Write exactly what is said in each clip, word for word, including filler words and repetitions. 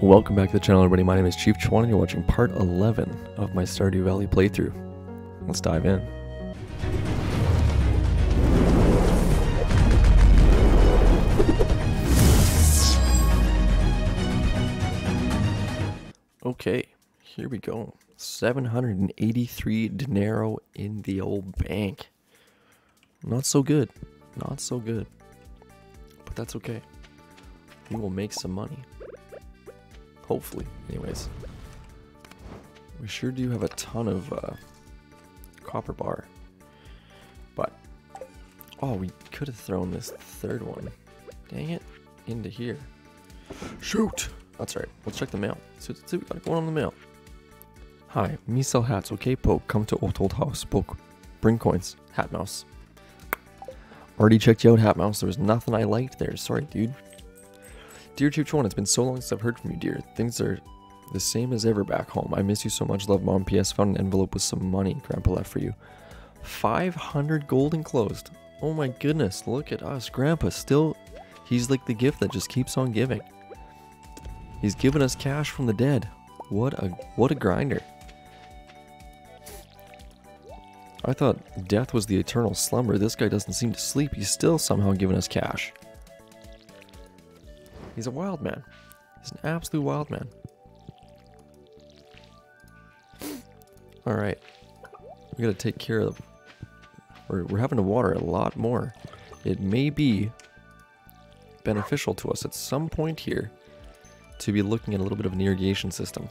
Welcome back to the channel, everybody. My name is Chief Chewan and you're watching part eleven of my Stardew Valley playthrough. Let's dive in. Okay, here we go. seven hundred eighty-three dinero in the old bank. Not so good. Not so good. But that's okay. We will make some money. Hopefully. Anyways. We sure do have a ton of uh, copper bar. But. Oh, we could have thrown this third one. Dang it. Into here. Shoot! That's right. Let's check the mail. See what we got going on in the mail. Hi, me sell hats, okay, Poke? Come to old old house, Poke. Bring coins, Hat Mouse. Already checked you out, Hat Mouse. There was nothing I liked there. Sorry, dude. Dear Chief Chewan, it's been so long since I've heard from you, dear. Things are the same as ever back home. I miss you so much. Love, Mom. P S Found an envelope with some money Grandpa left for you. five hundred gold enclosed. Oh my goodness, look at us. Grandpa still, he's like the gift that just keeps on giving. He's giving us cash from the dead. What a, what a grinder. I thought death was the eternal slumber. This guy doesn't seem to sleep. He's still somehow giving us cash. He's a wild man. He's an absolute wild man. Alright. We gotta take care of them. We're, we're having to water a lot more. It may be beneficial to us at some point here to be looking at a little bit of an irrigation system.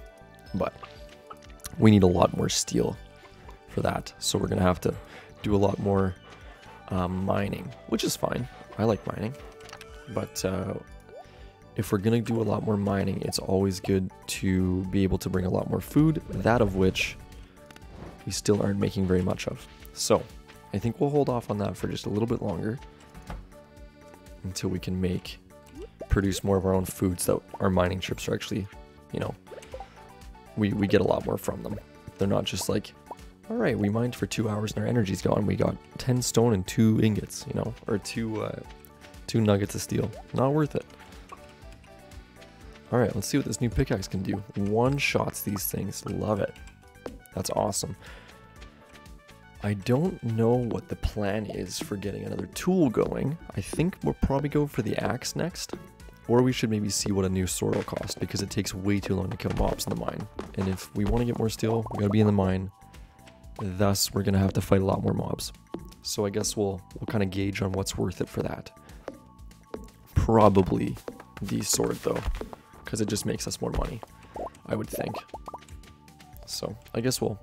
But we need a lot more steel for that. So we're gonna have to do a lot more uh, mining, which is fine. I like mining. But uh, if we're gonna do a lot more mining, it's always good to be able to bring a lot more food, that of which we still aren't making very much of. So I think we'll hold off on that for just a little bit longer until we can make produce more of our own foods that our mining trips are actually, you know, we, we get a lot more from them. They're not just like, all right, we mined for two hours and our energy's gone. We got ten stone and two ingots, you know, or two, uh, two nuggets of steel. Not worth it. All right, let's see what this new pickaxe can do. One-shots these things. Love it. That's awesome. I don't know what the plan is for getting another tool going. I think we'll probably go for the axe next. Or we should maybe see what a new sword will cost, because it takes way too long to kill mobs in the mine. And if we want to get more steel, we gotta be in the mine. Thus, we're gonna have to fight a lot more mobs. So I guess we'll we'll kind of gauge on what's worth it for that. Probably the sword though, because it just makes us more money, I would think. So I guess we'll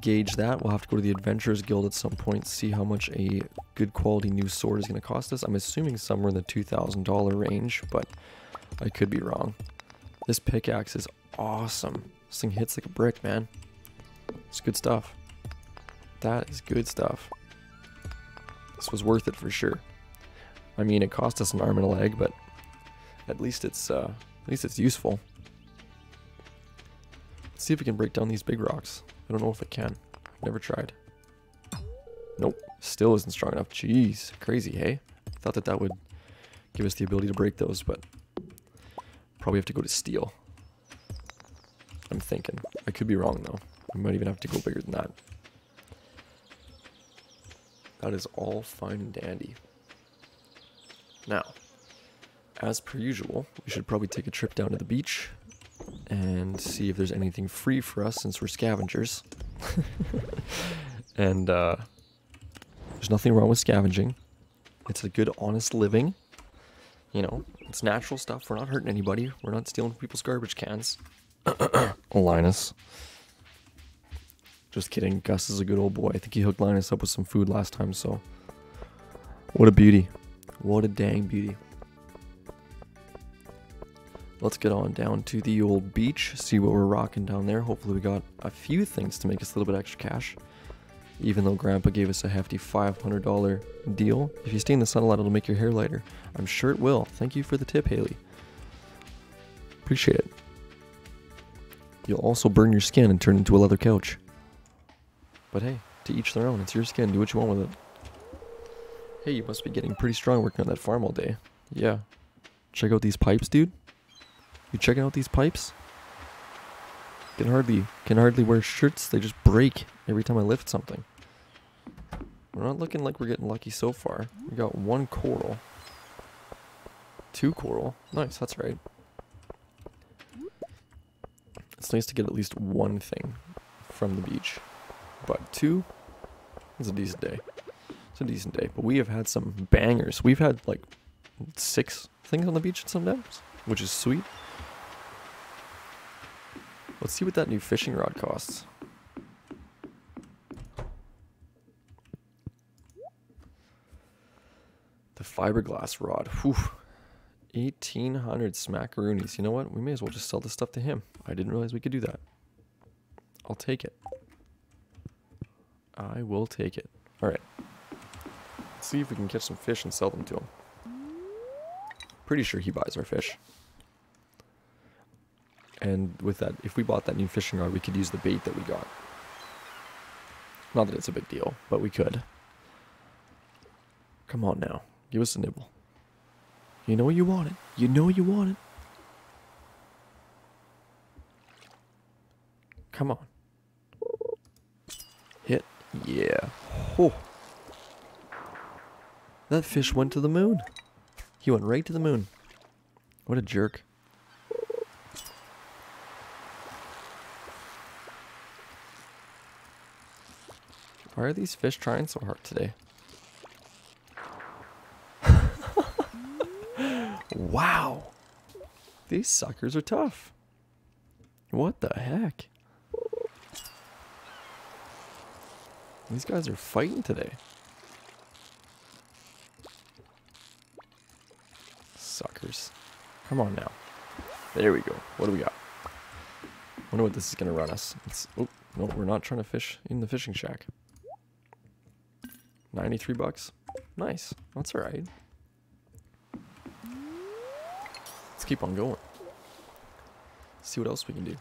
gauge that. We'll have to go to the Adventurers Guild at some point, see how much a good quality new sword is going to cost us. I'm assuming somewhere in the two thousand dollar range, but I could be wrong. This pickaxe is awesome. This thing hits like a brick, man. It's good stuff. That is good stuff. This was worth it for sure. I mean, it cost us an arm and a leg, but at least it's uh, at least it's useful. Let's see if we can break down these big rocks. I don't know if it can. I've never tried. Nope. Still isn't strong enough. Jeez. Crazy, hey? I thought that that would give us the ability to break those, but probably have to go to steel. I'm thinking. I could be wrong, though. I might even have to go bigger than that. That is all fine and dandy. Now, as per usual, we should probably take a trip down to the beach and see if there's anything free for us, since we're scavengers. And uh, there's nothing wrong with scavenging. It's a good, honest living. You know, it's natural stuff. We're not hurting anybody. We're not stealing people's garbage cans. Linus. Just kidding. Gus is a good old boy. I think he hooked Linus up with some food last time, so. What a beauty. What a dang beauty. Let's get on down to the old beach, see what we're rocking down there. Hopefully we got a few things to make us a little bit extra cash. Even though Grandpa gave us a hefty five hundred dollar deal. If you stay in the sun a lot, it'll make your hair lighter. I'm sure it will. Thank you for the tip, Haley. Appreciate it. You'll also burn your skin and turn into a leather couch. But hey, to each their own. It's your skin. Do what you want with it. Hey, you must be getting pretty strong working on that farm all day. Yeah. Check out these pipes, dude. You checking out these pipes? Can hardly, can hardly wear shirts. They just break every time I lift something. We're not looking like we're getting lucky so far. We got one coral. Two coral. Nice, that's right. It's nice to get at least one thing from the beach. But two, it's a decent day. It's a decent day. But we have had some bangers. We've had like six things on the beach sometimes, which is sweet. Let's see what that new fishing rod costs. The fiberglass rod. Whew. eighteen hundred smackaroonies. You know what? We may as well just sell this stuff to him. I didn't realize we could do that. I'll take it. I will take it. Alright. Let's see if we can catch some fish and sell them to him. Pretty sure he buys our fish. And with that, if we bought that new fishing rod, we could use the bait that we got. Not that it's a big deal, but we could. Come on now. Give us a nibble. You know you want it. You know you want it. Come on. Hit. Yeah. Oh. That fish went to the moon. He went right to the moon. What a jerk. Why are these fish trying so hard today? Wow! These suckers are tough. What the heck? These guys are fighting today. Suckers. Come on now. There we go. What do we got? Wonder what this is gonna run us. It's, oh, no, we're not trying to fish in the fishing shack. ninety-three bucks. Nice. That's alright. Let's keep on going. See what else we can do.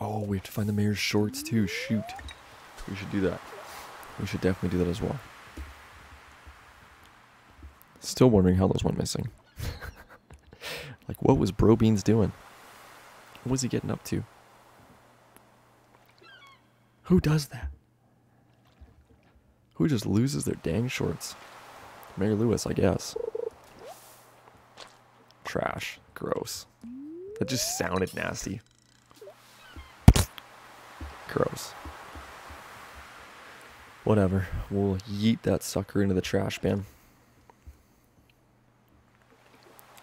Oh, we have to find the mayor's shorts too. Shoot. We should do that. We should definitely do that as well. Still wondering how those went missing. Like, what was Bro Beans doing? What was he getting up to? Who does that? Who just loses their dang shorts? Mayor Lewis, I guess. Trash. Gross. That just sounded nasty. Gross. Whatever. We'll yeet that sucker into the trash bin.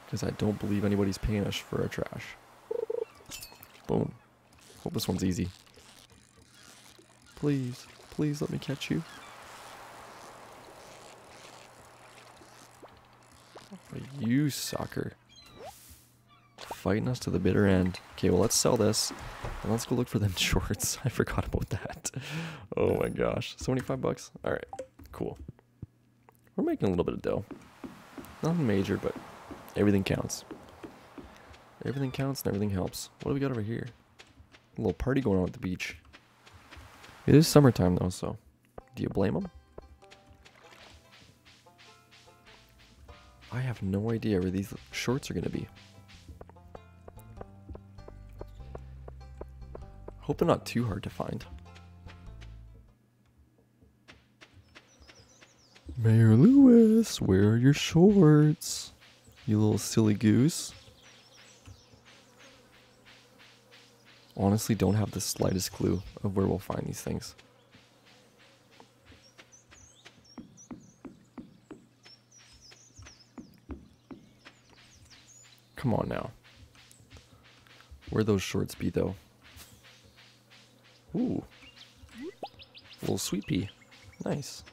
Because I don't believe anybody's paying us for our trash. Boom. Hope this one's easy. Please. Please let me catch you. You sucker. Fighting us to the bitter end. Okay, well, let's sell this. And let's go look for them shorts. I forgot about that. Oh my gosh. seventy-five bucks? Alright, cool. We're making a little bit of dough. Nothing major, but everything counts. Everything counts and everything helps. What do we got over here? A little party going on at the beach. It is summertime, though, so do you blame them? I have no idea where these shorts are going to be. Hope they're not too hard to find. Mayor Lewis, where are your shorts? You little silly goose. Honestly, don't have the slightest clue of where we'll find these things. Come on now. Where'd those shorts be though? Ooh. Little sweet pea. Nice.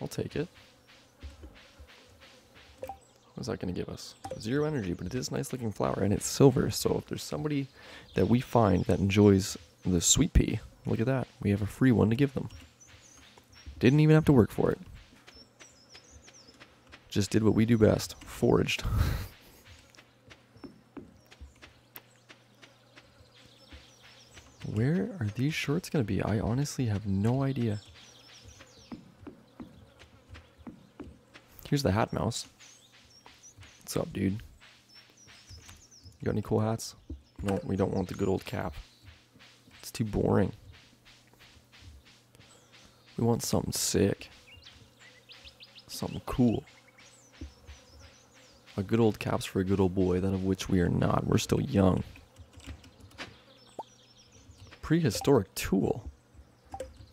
I'll take it. What's that gonna give us? Zero energy, but it is a nice looking flower and it's silver, so if there's somebody that we find that enjoys the sweet pea, look at that. We have a free one to give them. Didn't even have to work for it. Just did what we do best. Foraged. Where are these shorts going to be? I honestly have no idea. Here's the hat mouse. What's up, dude? You got any cool hats? No, we don't want the good old cap. It's too boring. We want something sick. Something cool. A good old cap's for a good old boy, that of which we are not. We're still young. Prehistoric tool.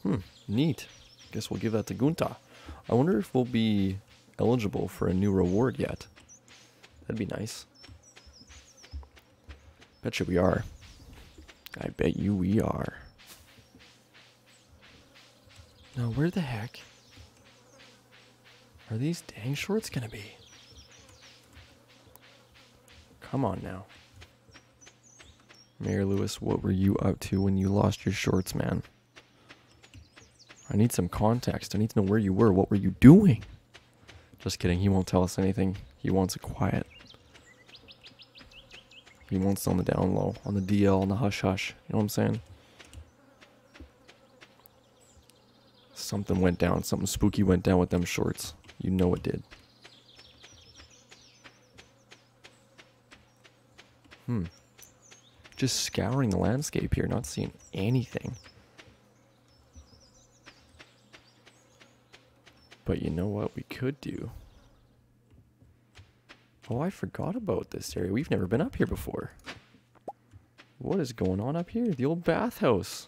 Hmm, neat. Guess we'll give that to Gunta. I wonder if we'll be eligible for a new reward yet. That'd be nice. Betcha we are. I bet you we are. Now where the heck are these dang shorts gonna be? Come on now. Mayor Lewis, what were you up to when you lost your shorts, man? I need some context. I need to know where you were. What were you doing? Just kidding. He won't tell us anything. He wants it quiet. He wants it on the down low, on the D L, on the hush hush. You know what I'm saying? Something went down. Something spooky went down with them shorts. You know it did. Hmm. Just scouring the landscape here, not seeing anything. But you know what we could do? Oh, I forgot about this area. We've never been up here before. What is going on up here? The old bathhouse.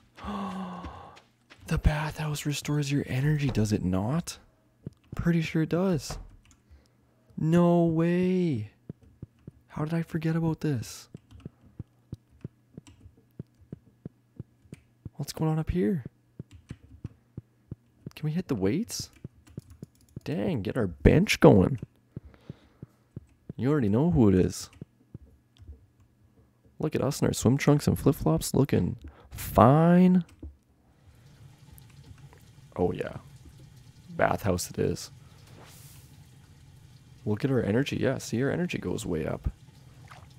The bathhouse restores your energy, does it not? Pretty sure it does. No way. How did I forget about this? What's going on up here? Can we hit the weights? Dang, get our bench going. You already know who it is. Look at us in our swim trunks and flip-flops looking fine. Oh yeah. Bathhouse it is. Look at our energy. Yeah, see, our energy goes way up.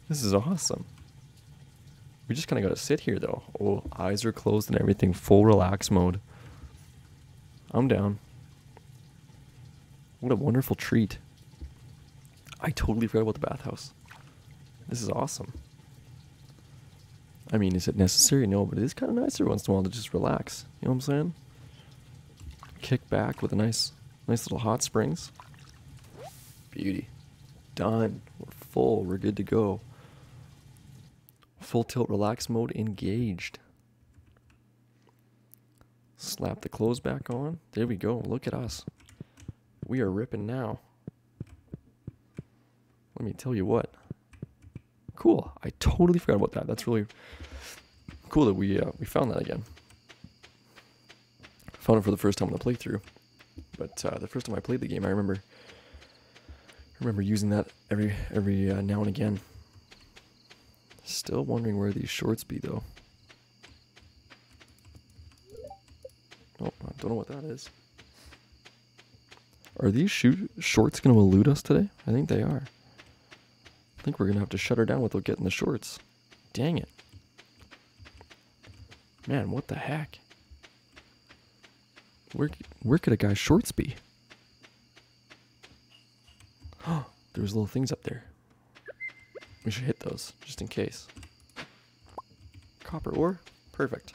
This is awesome. We just kind of got to sit here though. Oh, eyes are closed and everything. Full relax mode. I'm down. What a wonderful treat. I totally forgot about the bathhouse. This is awesome. I mean, is it necessary? No, but it is kind of nice every once in a while to just relax. You know what I'm saying? Kick back with a nice, nice little hot springs. Beauty. Done. We're full. We're good to go. Full tilt relax mode engaged. Slap the clothes back on. There we go. Look at us. We are ripping now. Let me tell you what. Cool. I totally forgot about that. That's really cool that we uh, we found that again. Found it for the first time on the playthrough. But uh, the first time I played the game, I remember I remember using that every every uh, now and again. Still wondering where these shorts be though. Oh, I don't know what that is. Are these shoot shorts going to elude us today? I think they are. I think we're going to have to shut her down without getting the shorts. Dang it. Man, what the heck? Where, where could a guy's shorts be? Oh, there was little things up there. We should hit those, just in case. Copper ore? Perfect.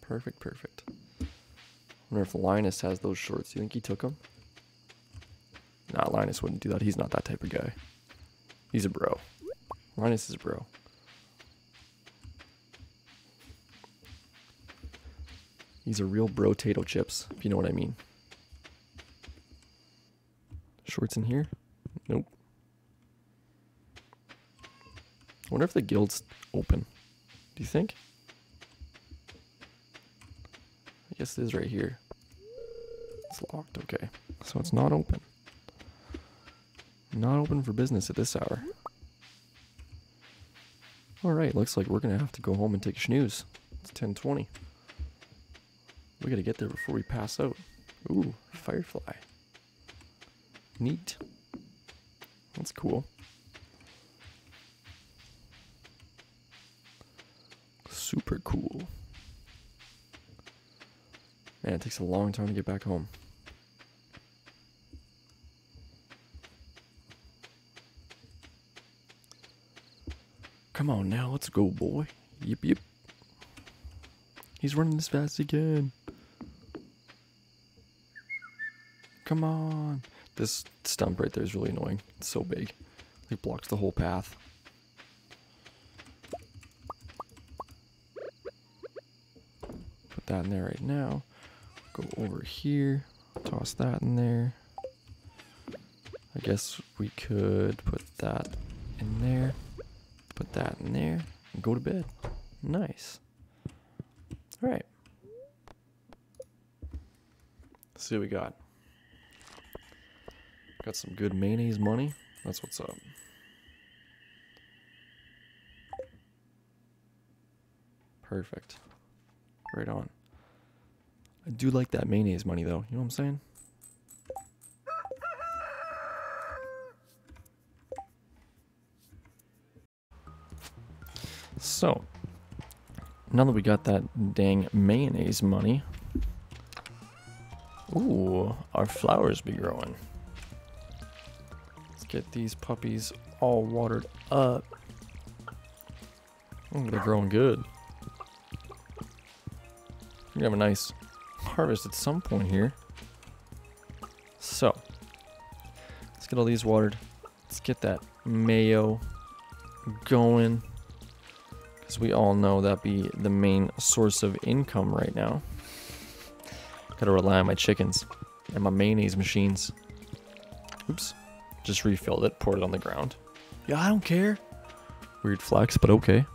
Perfect, perfect. I wonder if Linus has those shorts. Do you think he took them? Nah, Linus wouldn't do that. He's not that type of guy. He's a bro. Linus is a bro. He's a real bro tato chips, if you know what I mean. Shorts in here? Nope. I wonder if the guild's open. Do you think? Yes, it is right here. It's locked, okay. So it's not open. Not open for business at this hour. Alright, looks like we're gonna have to go home and take a snooze. It's ten twenty. We gotta get there before we pass out. Ooh, firefly. Neat. That's cool. Super cool. Man, it takes a long time to get back home. Come on now, let's go, boy. Yep, yep. He's running this fast again. Come on. This stump right there is really annoying. It's so big. It blocks the whole path. Put that in there right now. Go over here. Toss that in there. I guess we could put that in there. Put that in there and go to bed. Nice. All right. Let's see what we got. Got some good mayonnaise money. That's what's up. Perfect. Right on. I do like that mayonnaise money though. You know what I'm saying? So, now that we got that dang mayonnaise money, ooh, our flowers be growing. Let's get these puppies all watered up. Ooh, they're growing good. We're gonna have a nice harvest at some point here. So, let's get all these watered. Let's get that mayo going. As we all know, that'd be the main source of income right now. Gotta rely on my chickens and my mayonnaise machines. Oops. Just refilled it, poured it on the ground. Yeah, I don't care. Weird flex, but okay.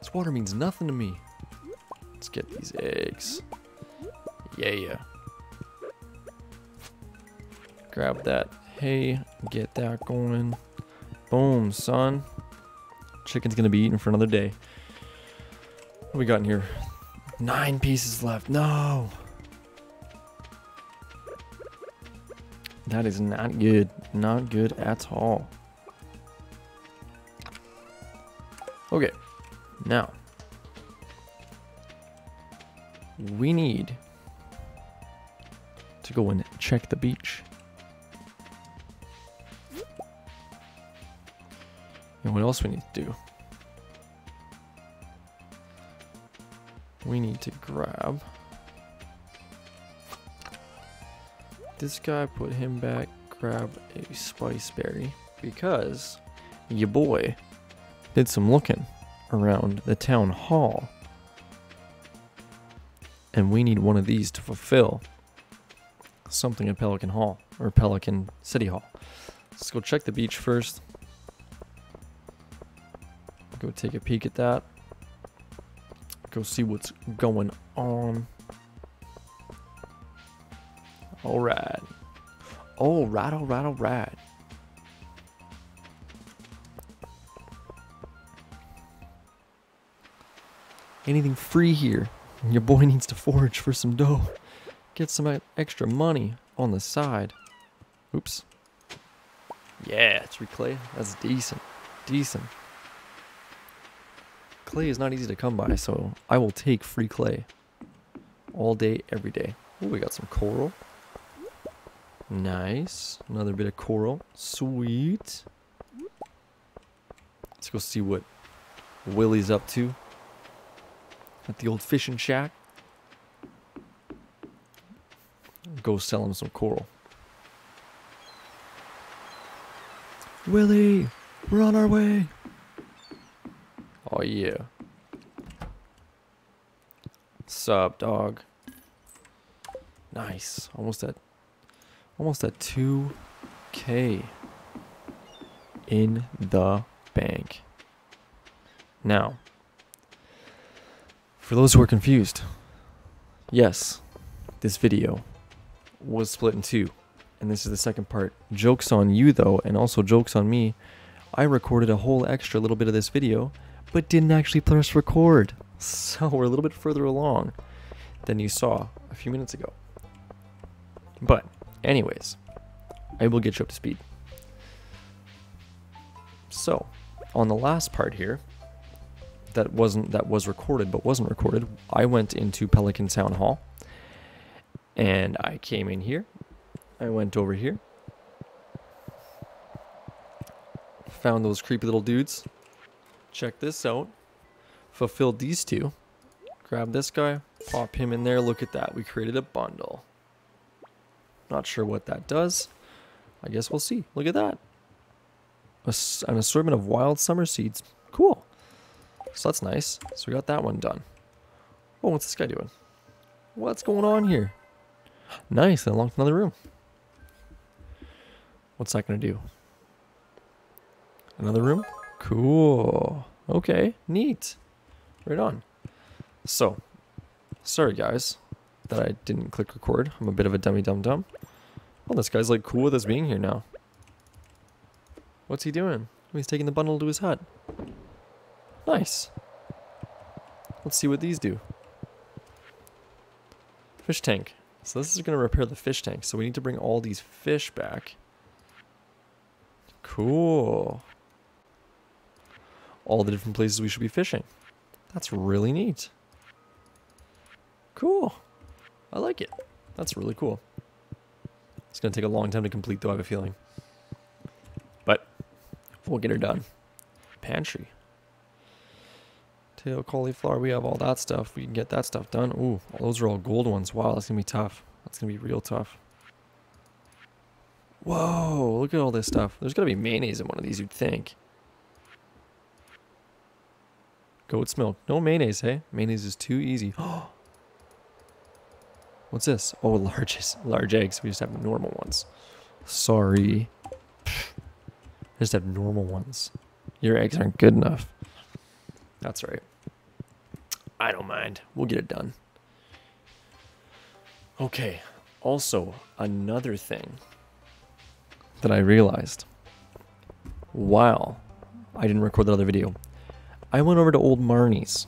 This water means nothing to me. Let's get these eggs. Yeah, yeah. Grab that hay, get that going. Boom, son. Chicken's gonna be eaten for another day. What do we got in here? Nine pieces left. No! That is not good. Not good at all. Okay. Now. We need to go and check the beach. And what else we need to do? We need to grab this guy, put him back, grab a spice berry, because your boy did some looking around the town hall. And we need one of these to fulfill something at Pelican Hall, or Pelican City Hall. Let's go check the beach first. Go take a peek at that. Go see what's going on. All right. All right, all right, all right. Anything free here? Your boy needs to forage for some dough. Get some extra money on the side. Oops. Yeah, three clay. That's decent. Decent. Clay is not easy to come by, so I will take free clay all day, every day. Oh, we got some coral. Nice. Another bit of coral. Sweet. Let's go see what Willie's up to at the old fishing shack. Go sell him some coral. Willie, we're on our way. Oh yeah. Sup, dog. Nice. Almost at almost at two K in the bank. Now, for those who are confused, yes, this video was split in two, and this is the second part. Jokes on you though, and also jokes on me. I recorded a whole extra little bit of this video, but didn't actually press record. So we're a little bit further along than you saw a few minutes ago. But anyways, I will get you up to speed. So on the last part here, that wasn't that was recorded but wasn't recorded, I went into Pelican Town Hall and I came in here. I went over here. found those creepy little dudes. Check this out. Fulfill these two. Grab this guy. Pop him in there. Look at that. We created a bundle. Not sure what that does. I guess we'll see. Look at that. An assortment of wild summer seeds. Cool. So that's nice. So we got that one done. Oh, what's this guy doing? What's going on here? Nice. I unlocked another room. What's that going to do? Another room? Cool. Okay. Neat. Right on. So, sorry guys that I didn't click record. I'm a bit of a dummy dum dum. Well, this guy's like cool with us being here now. What's he doing? He's taking the bundle to his hut. Nice. Let's see what these do. Fish tank. So this is going to repair the fish tank. So we need to bring all these fish back. Cool. All the different places we should be fishing. That's really neat. Cool. I like it. That's really cool. It's going to take a long time to complete though, I have a feeling. But we'll get her done. Pantry. Tail, cauliflower, we have all that stuff. We can get that stuff done. Ooh, those are all gold ones. Wow, that's going to be tough. That's going to be real tough. Whoa, look at all this stuff. There's got to be mayonnaise in one of these, you'd think. Goat's milk. No mayonnaise, hey? Mayonnaise is too easy. Oh! What's this? Oh, large, large eggs. We just have normal ones. Sorry. I just have normal ones. Your eggs aren't good enough. That's right. I don't mind. We'll get it done. Okay. Also, another thing that I realized while I didn't record that other video, I went over to old Marnie's,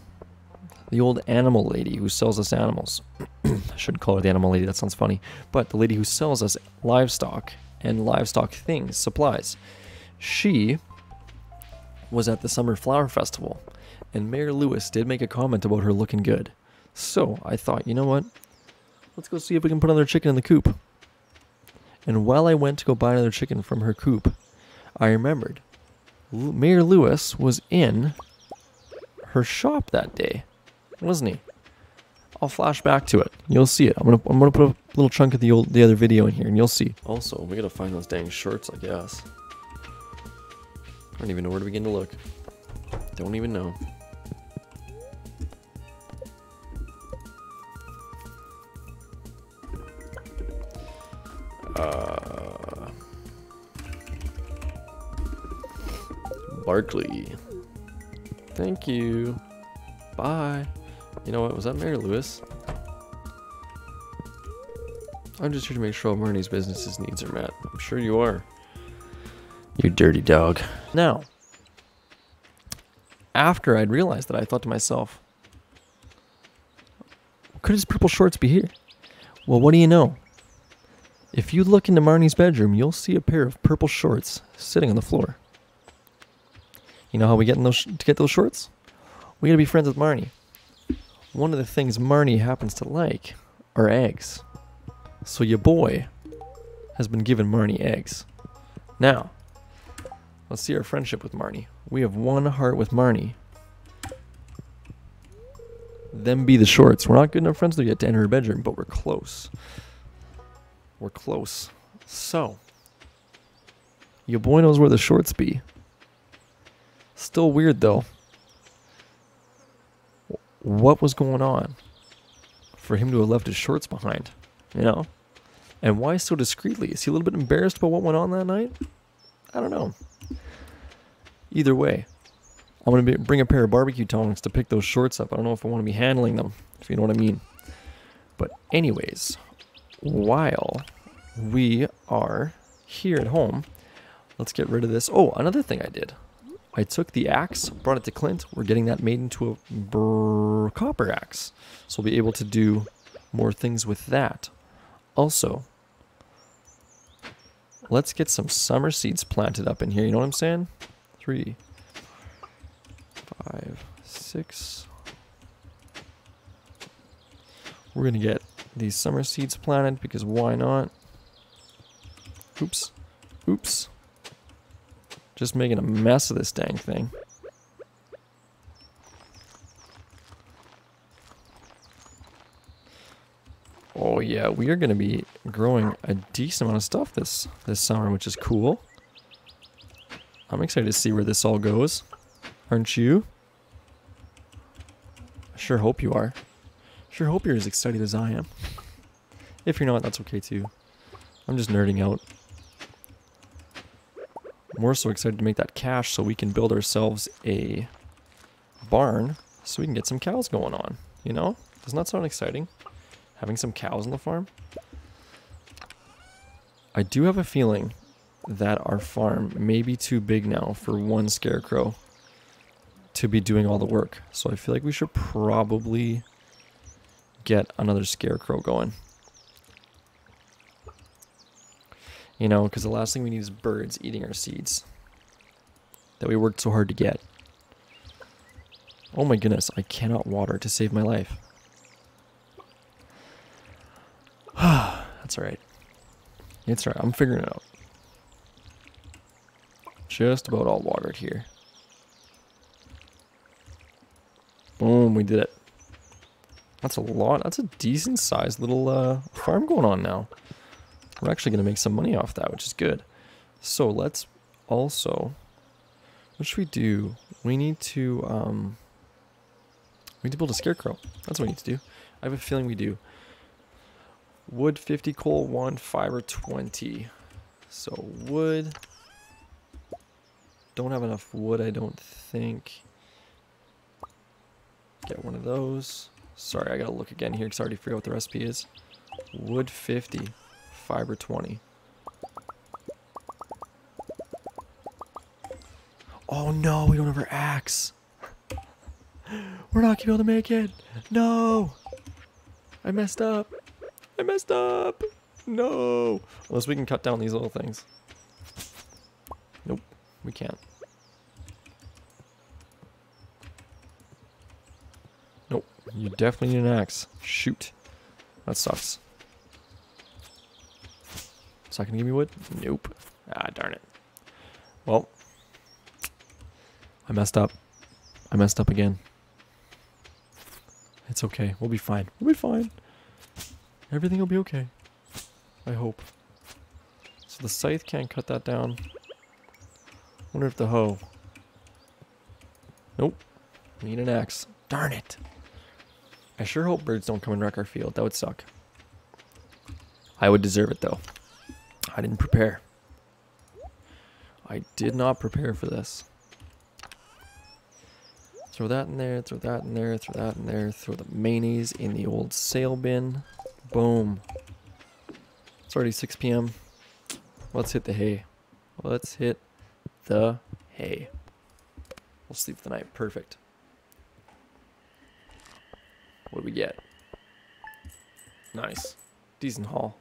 the old animal lady who sells us animals. I shouldn't call her the animal lady, that sounds funny. But the lady who sells us livestock and livestock things, supplies. She was at the Summer Flower Festival, and Mayor Lewis did make a comment about her looking good. So I thought, you know what? Let's go see if we can put another chicken in the coop. And while I went to go buy another chicken from her coop, I remembered L- Mayor Lewis was in her shop that day, wasn't he? I'll flash back to it. You'll see it. I'm gonna I'm gonna put a little chunk of the old the other video in here, and you'll see. Also, we gotta find those dang shirts, I guess. I don't even know where to begin to look. Don't even know. Uh, Barkley. Thank you. Bye. You know what? Was that Mary Lewis? I'm just here to make sure all Marnie's business's needs are met. I'm sure you are. You dirty dog. Now, after I'd realized that, I thought to myself, could his purple shorts be here? Well, what do you know? If you look into Marnie's bedroom, you'll see a pair of purple shorts sitting on the floor. You know how we get in those to get those shorts? We gotta be friends with Marnie. One of the things Marnie happens to like are eggs. So your boy has been giving Marnie eggs. Now, let's see our friendship with Marnie. We have one heart with Marnie. Them be the shorts. We're not good enough friends with her yet to enter her bedroom, but we're close. We're close. So, your boy knows where the shorts be. Still weird though. What was going on for him to have left his shorts behind, you know? And why so discreetly? Is he a little bit embarrassed about what went on that night? I don't know. Either way, I'm going to bring a pair of barbecue tongs to pick those shorts up. I don't know if I want to be handling them, if you know what I mean. But anyways, while we are here at home, let's get rid of this. Oh, another thing I did. I took the axe, brought it to Clint. We're getting that made into a brrr, copper axe. So we'll be able to do more things with that. Also, let's get some summer seeds planted up in here. You know what I'm saying? Three, five, six. We're going to get these summer seeds planted because why not? Oops. Oops. Just making a mess of this dang thing. Oh yeah, we are going to be growing a decent amount of stuff this, this summer, which is cool. I'm excited to see where this all goes. Aren't you? I sure hope you are. Sure hope you're as excited as I am. If you're not, that's okay too. I'm just nerding out. More so excited to make that cash so we can build ourselves a barn so we can get some cows going on, you know? Doesn't that sound exciting? Having some cows on the farm? I do have a feeling that our farm may be too big now for one scarecrow to be doing all the work. So I feel like we should probably get another scarecrow going. You know, because the last thing we need is birds eating our seeds that we worked so hard to get. Oh my goodness, I cannot water to save my life. That's alright. It's alright, I'm figuring it out. Just about all watered here. Boom, we did it. That's a lot, that's a decent sized little uh, farm going on now. We're actually going to make some money off that, which is good. So let's also, what should we do? We need to, um, we need to build a scarecrow. That's what we need to do. I have a feeling we do. Wood fifty, coal one, fiber twenty. So wood, don't have enough wood, I don't think. Get one of those. Sorry, I gotta look again here because I already figured out what the recipe is. Wood fifty. Fiber twenty. Oh no, we don't have our axe. We're not gonna be able to make it. No, I messed up. I messed up. No. Unless we can cut down these little things. Nope, we can't. Nope, you definitely need an axe. Shoot, that sucks. It's not going to give me wood? Nope. Ah, darn it. Well, I messed up. I messed up again. It's okay. We'll be fine. We'll be fine. Everything will be okay. I hope. So the scythe can't cut that down. Wonder if the hoe. Nope. Need an axe. Darn it. I sure hope birds don't come and wreck our field. That would suck. I would deserve it though. I didn't prepare. I did not prepare for this. Throw that in there, throw that in there, throw that in there, throw the mayonnaise in the old sale bin. Boom. It's already six p m Let's hit the hay. Let's hit the hay. We'll sleep the night. Perfect. What do we get? Nice. Decent haul.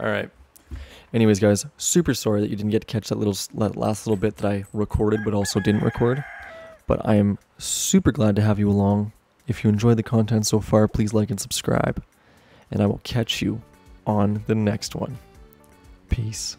All right. Anyways, guys, super sorry that you didn't get to catch that little that last little bit that I recorded, but also didn't record. But I am super glad to have you along. If you enjoyed the content so far, please like and subscribe, and I will catch you on the next one. Peace.